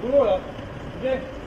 boulot là. Viens.